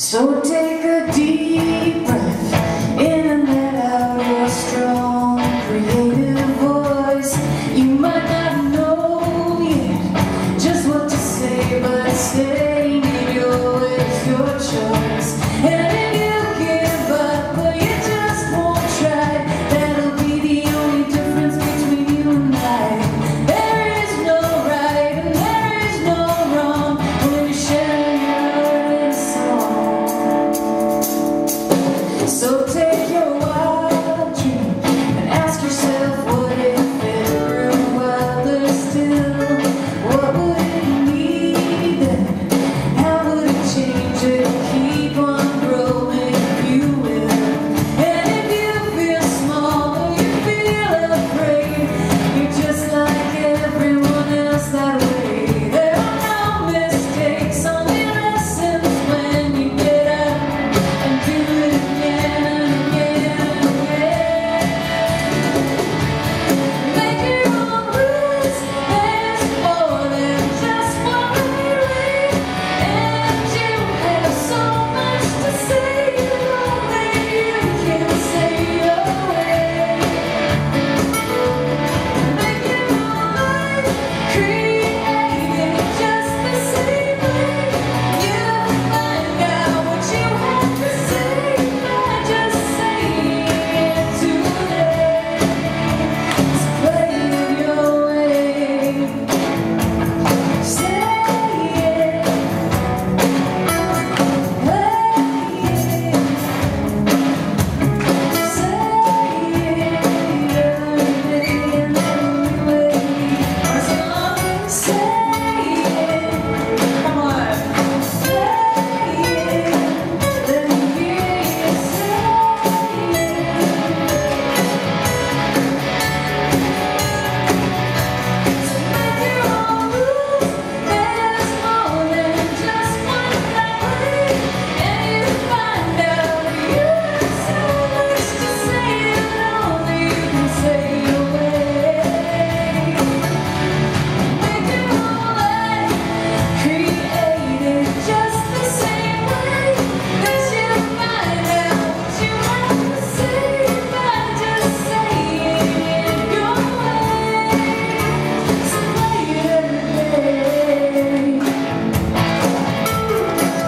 So take a deep breath in and let out your strong creative voice. You might not know yet just what to say, but saying it is your choice. And if you give up or you just won't try, that'll be the only difference between you and I. There is no right and there is no wrong when you share. So take your wild dream and ask yourself, what if it were wilder still? What would it mean then? How would it change it? Keep on growing if you will. And if you feel small or you feel afraid, you're just like everyone else that way. There are no mistakes, only lessons when you get up and do it again.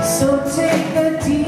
So take a deep breath.